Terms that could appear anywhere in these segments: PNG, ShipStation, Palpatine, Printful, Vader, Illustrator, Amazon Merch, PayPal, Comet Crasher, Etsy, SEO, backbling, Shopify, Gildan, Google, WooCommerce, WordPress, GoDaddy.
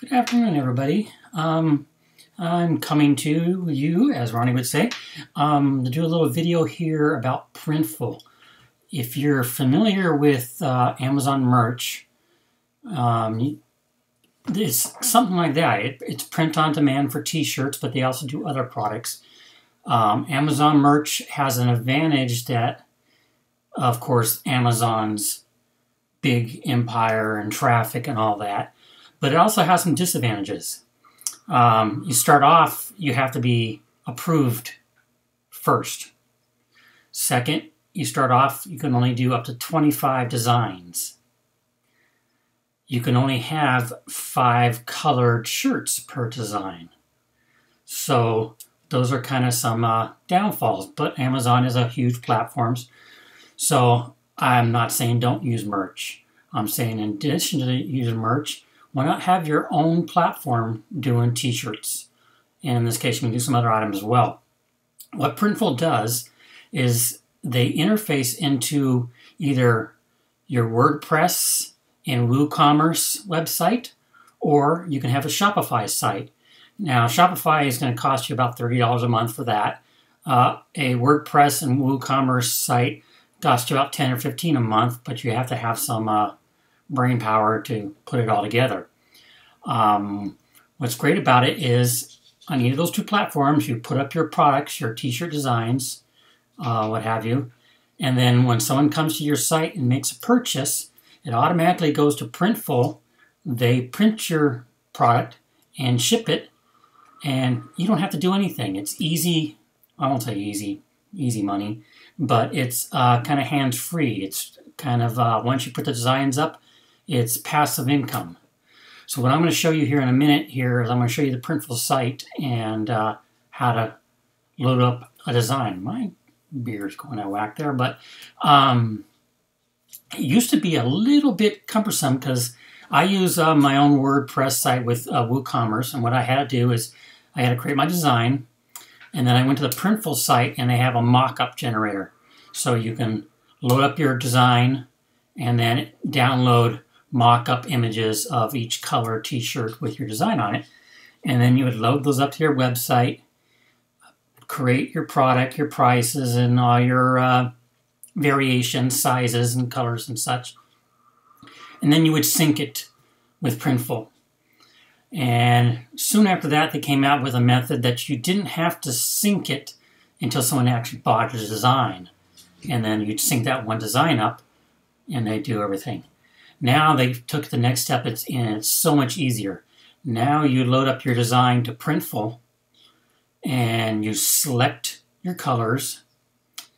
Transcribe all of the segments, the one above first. Good afternoon, everybody. I'm coming to you, as Ronnie would say, to do a little video here about Printful. If you're familiar with Amazon Merch, it's something like that. It's print on demand for t-shirts, but they also do other products. Amazon Merch has an advantage that, of course, Amazon's big empire and traffic and all that, but it also has some disadvantages. You start off, you have to be approved first. Second, you start off, you can only do up to 25 designs. You can only have 5 colored shirts per design. So those are kind of some downfalls, but Amazon is a huge platform. So I'm not saying don't use merch. I'm saying in addition to using merch, why not have your own platform doing t-shirts? And in this case, you can do some other items as well. What Printful does is they interface into either your WordPress and WooCommerce website, or you can have a Shopify site. Now, Shopify is going to cost you about $30 a month for that. A WordPress and WooCommerce site costs you about $10 or $15 a month, but you have to have some brain power to put it all together. What's great about it is on either of those two platforms, you put up your products, your t-shirt designs, what have you, and then when someone comes to your site and makes a purchase, it automatically goes to Printful. They print your product and ship it, and you don't have to do anything. It's easy. I won't say easy money, but it's kind of hands-free. It's kind of, once you put the designs up, it's passive income. So what I'm going to show you here in a minute here is I'm going to show you the Printful site and how to load up a design. My beard's going out of whack there, but it used to be a little bit cumbersome because I use my own WordPress site with WooCommerce, and what I had to do is I had to create my design, and then I went to the Printful site, and they have a mock-up generator. So you can load up your design and then download mock-up images of each color t-shirt with your design on it, and then you would load those up to your website, create your product, your prices, and all your variations, sizes, and colors and such, and then you would sync it with Printful. And soon after that, they came out with a method that you didn't have to sync it until someone actually bought the design, and then you'd sync that one design up, and they do everything. Now they took the next step, and it's so much easier. Now you load up your design to Printful, and you select your colors,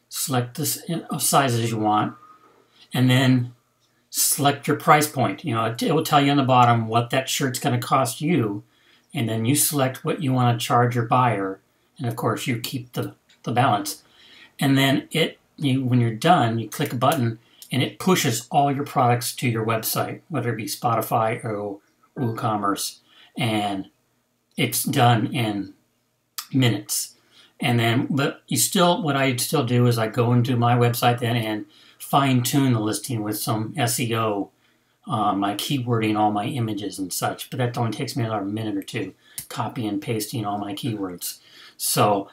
select the sizes you want, and then select your price point. You know, it will tell you on the bottom what that shirt's going to cost you, and then you select what you want to charge your buyer, and of course you keep the balance. And then when you're done, you click a button, and it pushes all your products to your website, whether it be Spotify or WooCommerce, and it's done in minutes. And then, but you still, what I still do is I go into my website then and fine-tune the listing with some SEO, my keywording all my images and such. But that only takes me another minute or two, copy and pasting all my keywords. So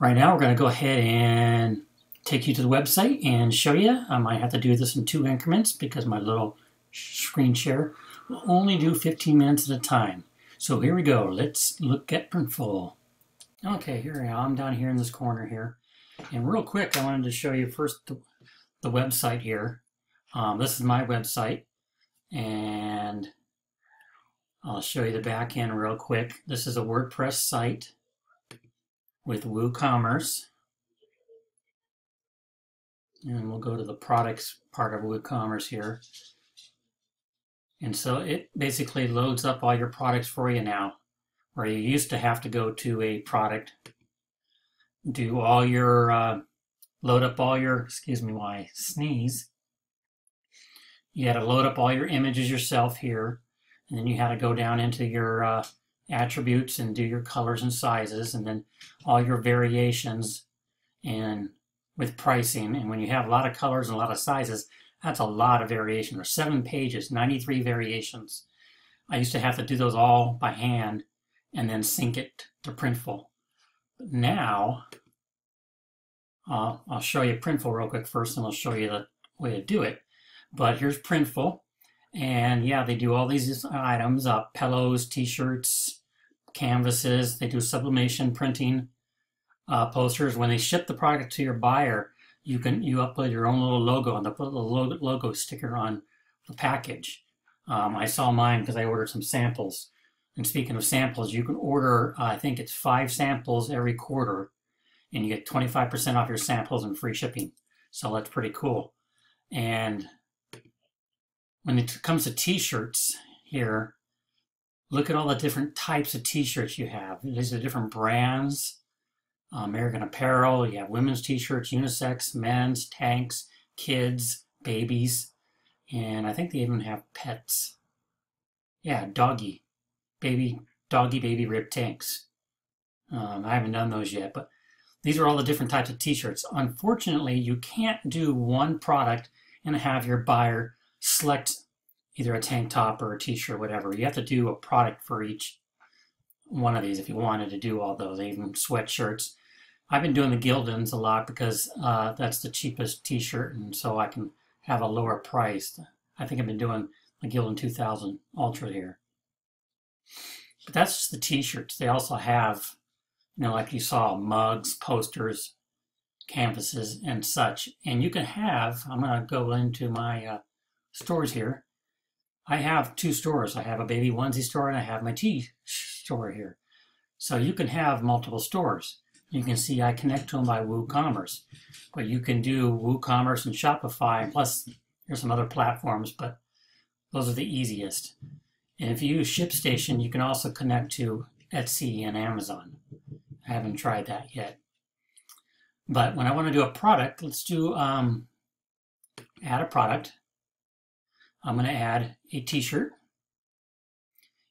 right now we're going to go ahead and take you to the website and show you. I might have to do this in 2 increments because my little screen share will only do 15 minutes at a time. So here we go. Let's look at Printful. Okay, here I am. I'm down here in this corner here. And real quick, I wanted to show you first the website here. This is my website. And I'll show you the back end real quick. This is a WordPress site with WooCommerce. And we'll go to the products part of WooCommerce here. And so it basically loads up all your products for you now, where you used to have to go to a product, do all your, load up all your, excuse me, my sneeze. You had to load up all your images yourself here, and then you had to go down into your attributes and do your colors and sizes, and then all your variations and with pricing. And when you have a lot of colors and a lot of sizes, that's a lot of variation. There's 7 pages, 93 variations. I used to have to do those all by hand and then sync it to Printful. But now, I'll show you Printful real quick first, and I'll show you the way to do it. But here's Printful, and yeah, they do all these items, pillows, t-shirts, canvases. They do sublimation printing, posters. When they ship the product to your buyer, you upload your own little logo, and they'll put a little logo sticker on the package. I saw mine because I ordered some samples. And speaking of samples, you can order, I think it's 5 samples every quarter, and you get 25% off your samples and free shipping. So that's pretty cool. And when it comes to t-shirts here, look at all the different types of t-shirts you have. These are different brands, American Apparel, you have women's t-shirts, unisex, men's, tanks, kids, babies, and I think they even have pets. Yeah, doggy baby rib tanks. I haven't done those yet, but these are all the different types of t-shirts. Unfortunately, you can't do one product and have your buyer select either a tank top or a t-shirt, whatever. You have to do a product for each one of these if you wanted to do all those, even sweatshirts. I've been doing the Gildans a lot because that's the cheapest t-shirt, and so I can have a lower price. I think I've been doing the Gildan 2000 Ultra here. But that's just the t-shirts. They also have, you know, like you saw, mugs, posters, canvases, and such. And you can have, I'm going to go into my stores here. I have 2 stores. I have a baby onesie store and I have my tea store here. So you can have multiple stores. You can see I connect to them by WooCommerce. But you can do WooCommerce and Shopify, and plus there's some other platforms, but those are the easiest. And if you use ShipStation, you can also connect to Etsy and Amazon. I haven't tried that yet. But when I want to do a product, let's do add a product. I'm going to add a t-shirt.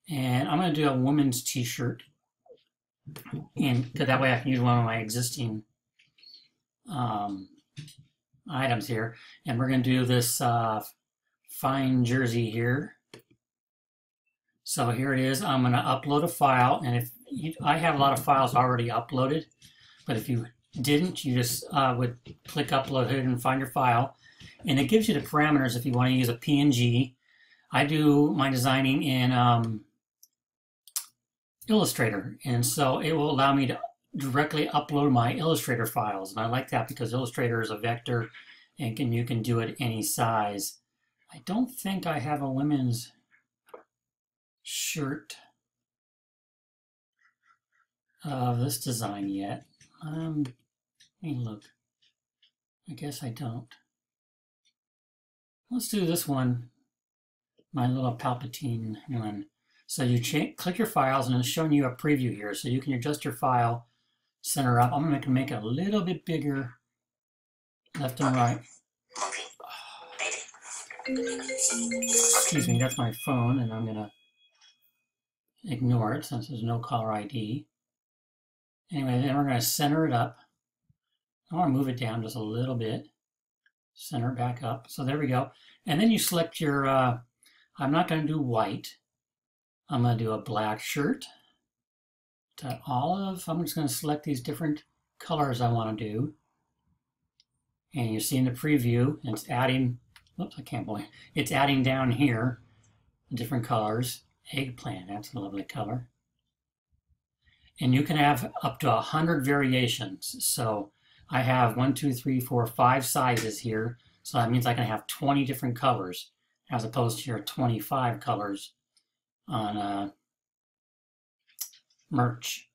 And I'm going to do a woman's t-shirt. And that way I can use one of my existing items here. And we're going to do this fine jersey here. So here it is. I'm going to upload a file. And if you, I have a lot of files already uploaded. But if you didn't, you just would click upload here and find your file. And it gives you the parameters if you want to use a PNG. I do my designing in Illustrator, and so it will allow me to directly upload my Illustrator files. And I like that because Illustrator is a vector, and you can do it any size. I don't think I have a women's shirt of this design yet. Let me look. I guess I don't. Let's do this one, my little Palpatine one. So you click your files, and it's showing you a preview here. So you can adjust your file, center up. I'm going to make it a little bit bigger, left and right. Excuse me, that's my phone, and I'm going to ignore it since there's no caller ID. Anyway, then we're going to center it up. I want to move it down just a little bit. Center back up. So there we go. And then you select your, I'm not going to do white. I'm going to do a black shirt to olive. I'm just going to select these different colors I want to do. And you see in the preview, it's adding, whoops, I can't believe it. It's adding down here different colors. Eggplant, that's a lovely color. And you can have up to 100 variations. So I have 5 sizes here, so that means I can have 20 different colors as opposed to your 25 colors on merch.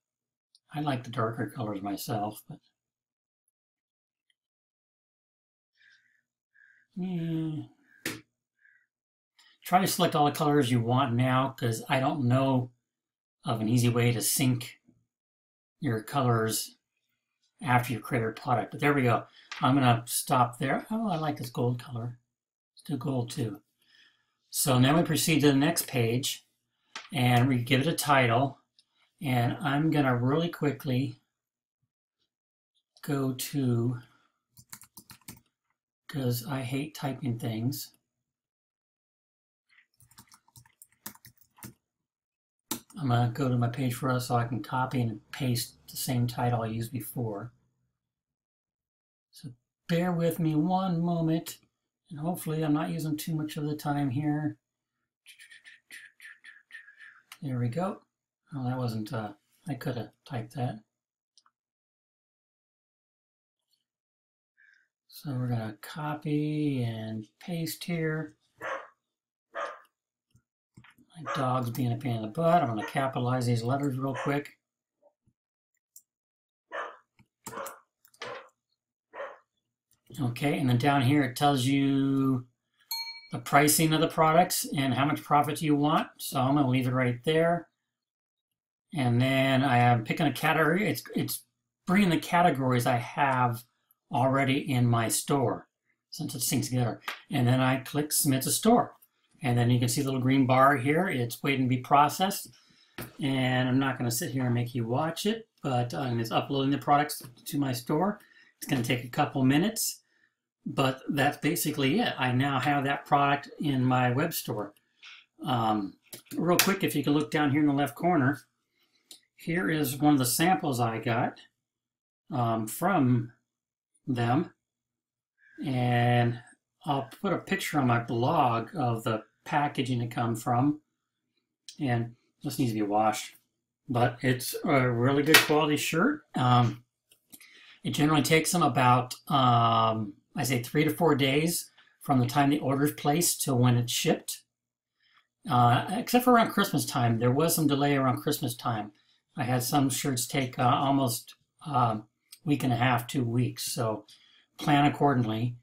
I like the darker colors myself, but try to select all the colors you want now, because I don't know of an easy way to sync your colors after you create your product. But there we go. I'm going to stop there. Oh, I like this gold color. Let's do gold too. So now we proceed to the next page, and we give it a title. And I'm going to really quickly go to, because I hate typing things. I'm going to go to my page for us so I can copy and paste the same title I used before. So bear with me one moment, and hopefully I'm not using too much of the time here. There we go. Well, that wasn't, I could have typed that. So we're going to copy and paste here. My dog's being a pain in the butt. I'm going to capitalize these letters real quick. Okay, and then down here it tells you the pricing of the products and how much profit you want. So I'm going to leave it right there. And then I am picking a category. It's bringing the categories I have already in my store, since it syncs together. And then I click Submit to Store. And then you can see the little green bar here. It's waiting to be processed. And I'm not going to sit here and make you watch it, but it's uploading the products to my store. It's going to take a couple minutes, but that's basically it. I now have that product in my web store. Real quick, if you can look down here in the left corner, here is one of the samples I got from them. And I'll put a picture on my blog of the packaging it come from. And this needs to be washed, but it's a really good quality shirt. It generally takes them about, I say 3 to 4 days from the time the order's placed to when it's shipped. Except for around Christmas time. There was some delay around Christmas time. I had some shirts take almost week and a half, 2 weeks. So plan accordingly.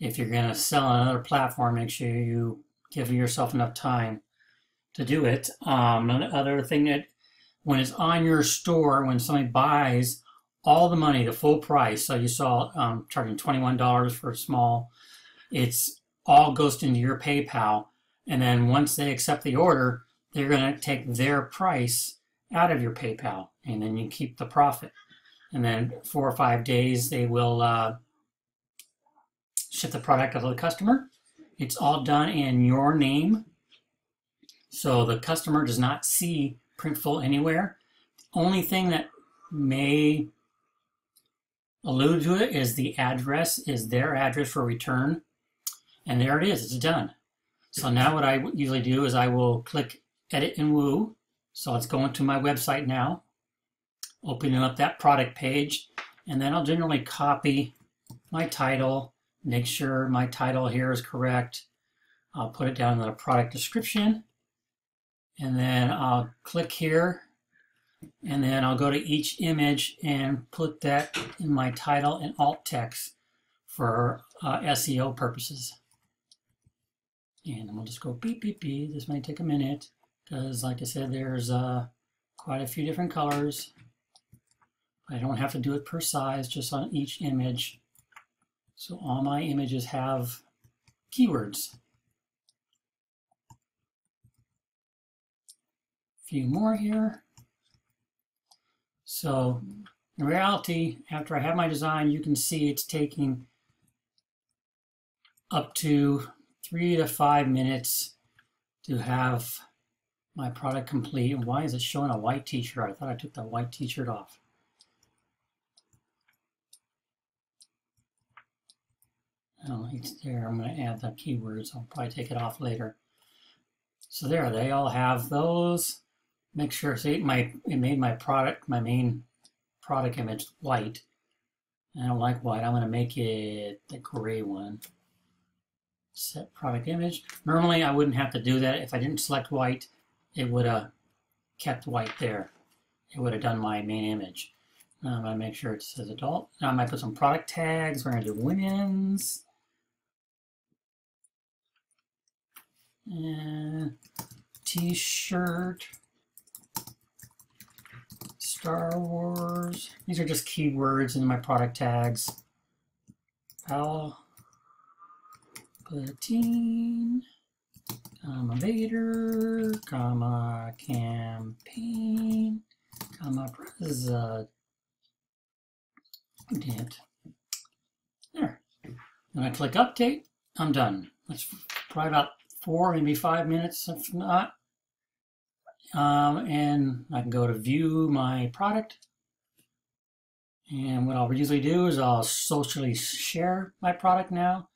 If you're going to sell on another platform, make sure you give yourself enough time to do it. Another thing that when it's on your store, when somebody buys, all the money, the full price, so you saw charging $21 for a small, it's all goes into your PayPal, and then once they accept the order, they're going to take their price out of your PayPal, and then you keep the profit. And then 4 or 5 days, they will ship the product out to the customer. It's all done in your name, so the customer does not see Printful anywhere. The only thing that may allude to it is the address, is their address for return. And there it is, it's done. So now what I usually do is I will click Edit in Woo. So let's go into my website now, opening up that product page, and then I'll generally copy my title, make sure my title here is correct. I'll put it down in the product description, and then I'll click here. And then I'll go to each image and put that in my title and alt text for SEO purposes. And we'll just go beep, beep, beep. This might take a minute because, like I said, there's quite a few different colors. I don't have to do it per size, just on each image. So all my images have keywords. A few more here. So in reality, after I have my design, you can see it's taking up to 3 to 5 minutes to have my product complete. And why is it showing a white t-shirt? I thought I took that white t-shirt off. Oh, it's there. I'm going to add the keywords. I'll probably take it off later. So there, they all have those. Make sure, see, it made my product, my main product image white. I don't like white. I'm going to make it the gray one. Set product image. Normally, I wouldn't have to do that. If I didn't select white, it would have kept white there. It would have done my main image. Now I'm going to make sure it says adult. Now I might put some product tags. We're going to do women's. And t-shirt. Star Wars. These are just keywords in my product tags. Palpatine, Vader, campaign, president. There. When I click update, I'm done. That's probably about 4, maybe 5 minutes, if not. and I can go to view my product. And what I'll usually do is I'll socially share my product now.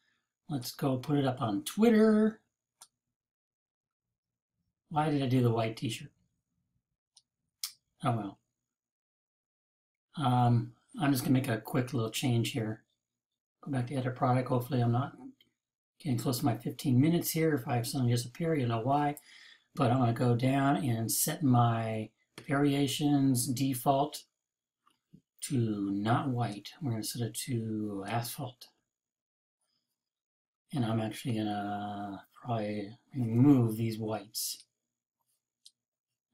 Let's go put it up on Twitter. Why did I do the white t-shirt? Oh well. I'm just gonna make a quick little change here. Go back to edit product. Hopefully I'm not getting close to my 15 minutes here. If I have something disappear, you know why. But I'm gonna go down and set my variations default to not white. We're gonna set it to asphalt. And I'm actually gonna probably remove these whites.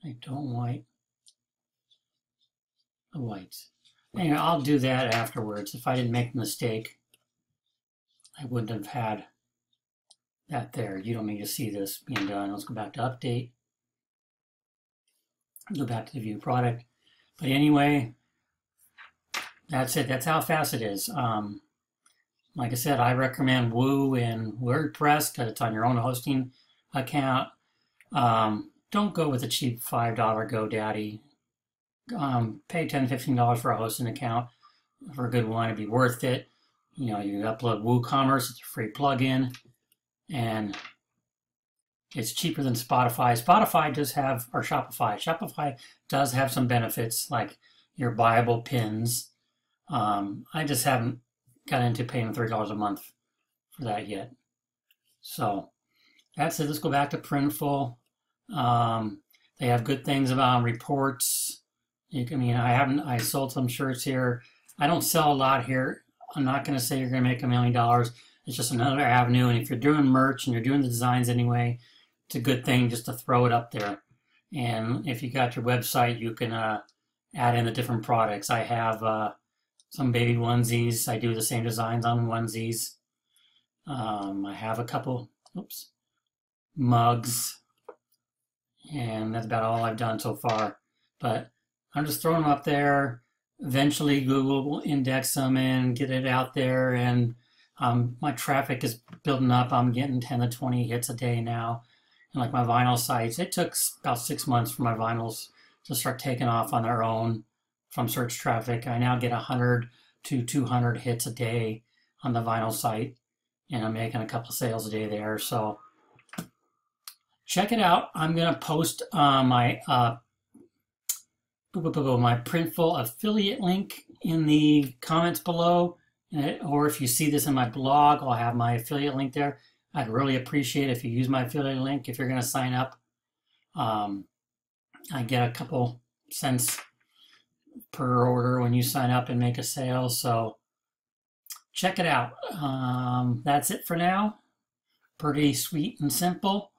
I don't like the whites. Anyway, I'll do that afterwards. If I didn't make the mistake, I wouldn't have had that there. You don't need to see this being done. Let's go back to update. Go back to the view product. But anyway, that's it. That's how fast it is. Like I said, I recommend Woo and WordPress because it's on your own hosting account. Don't go with a cheap $5 GoDaddy. Pay $10, $15 for a hosting account. For a good one, it'd be worth it. You know, you upload WooCommerce, it's a free plugin, and it's cheaper than Spotify. Spotify does have, or Shopify. Shopify does have some benefits like your buyable pins. I just haven't got into paying $3 a month for that yet. So that's it. Let's go back to Printful. They have good things about reports. I sold some shirts here. I don't sell a lot here. I'm not going to say you're going to make $1 million. It's just another avenue. And if you're doing merch and you're doing the designs anyway, it's a good thing just to throw it up there. And if you got your website, you can add in the different products. I have some baby onesies. I do the same designs on onesies. I have a couple, mugs. And that's about all I've done so far. But I'm just throwing them up there. Eventually Google will index them and get it out there. And my traffic is building up. I'm getting 10 to 20 hits a day now. And like my vinyl sites, it took about 6 months for my vinyls to start taking off on their own from search traffic. I now get 100 to 200 hits a day on the vinyl site, and I'm making a couple of sales a day there. So check it out. I'm going to post my Printful affiliate link in the comments below, or if you see this in my blog, I'll have my affiliate link there. I'd really appreciate it if you use my affiliate link if you're going to sign up. I get a couple cents per order when you sign up and make a sale, so check it out. That's it for now. Pretty sweet and simple.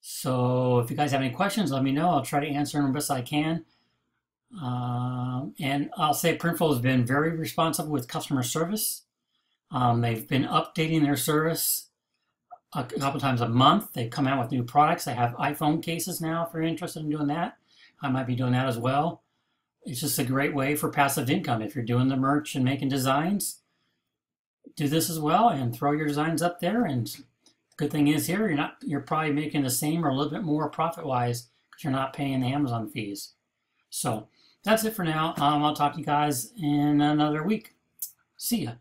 So if you guys have any questions, let me know. I'll try to answer them best I can. And I'll say Printful has been very responsive with customer service. They've been updating their service a couple times a month. They come out with new products. They have iPhone cases now if you're interested in doing that. I might be doing that as well. It's just a great way for passive income. If you're doing the merch and making designs, do this as well and throw your designs up there. And the good thing is here, you're probably making the same or a little bit more profit-wise because you're not paying the Amazon fees. So that's it for now. I'll talk to you guys in another week. See ya.